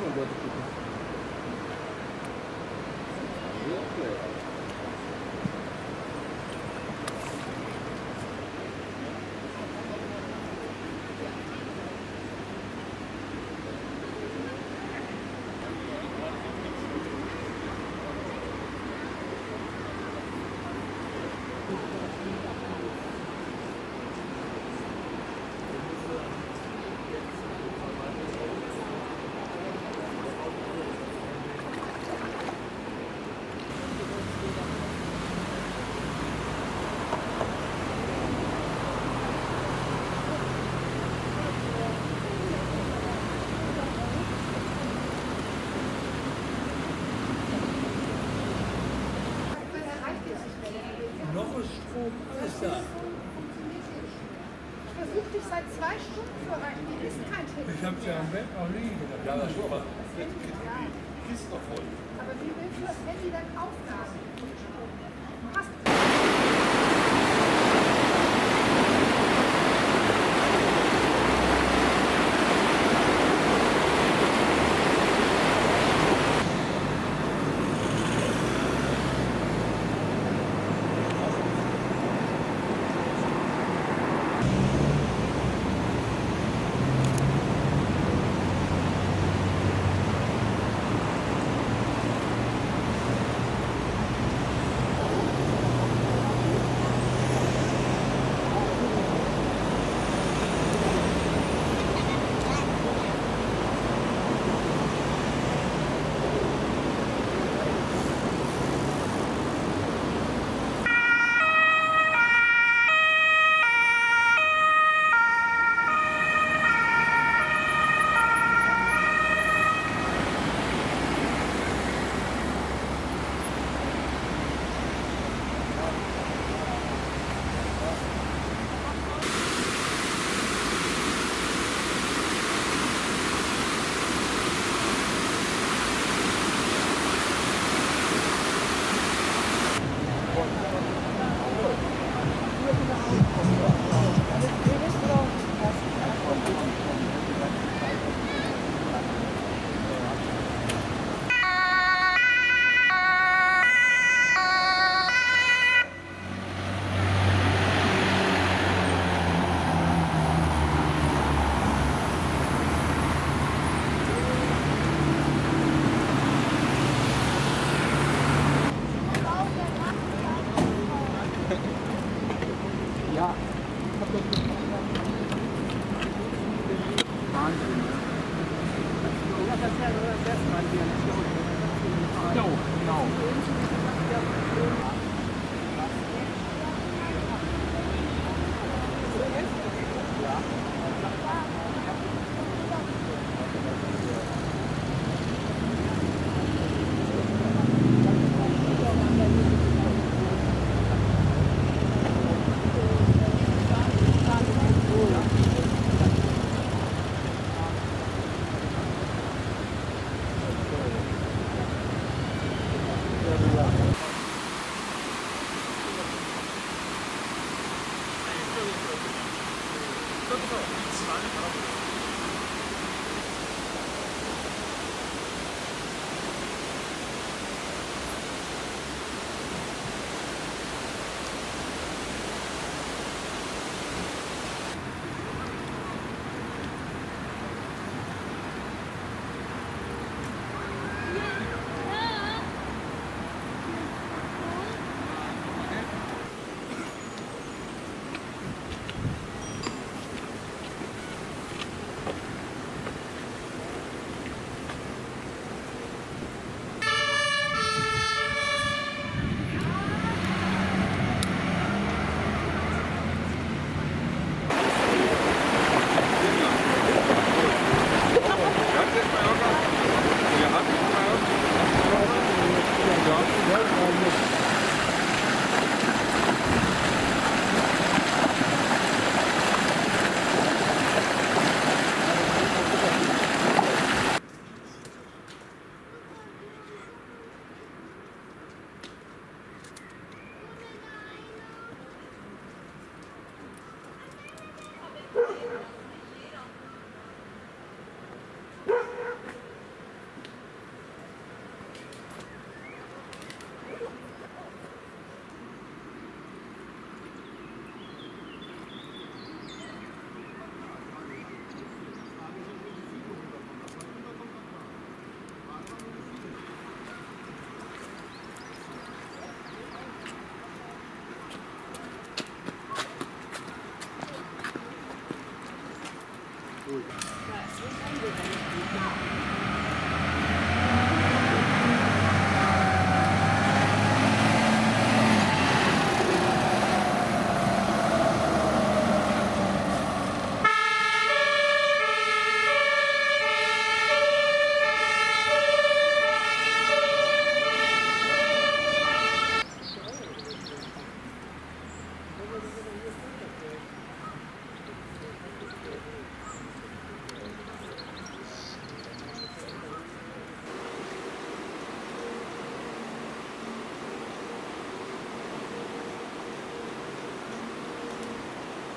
Ahnung, Leute gucken. Ich habe ja am Bett noch liegen. Ja, das schon, aber die ist doch voll. Aber wie willst du das Handy dann aufladen? It's fine.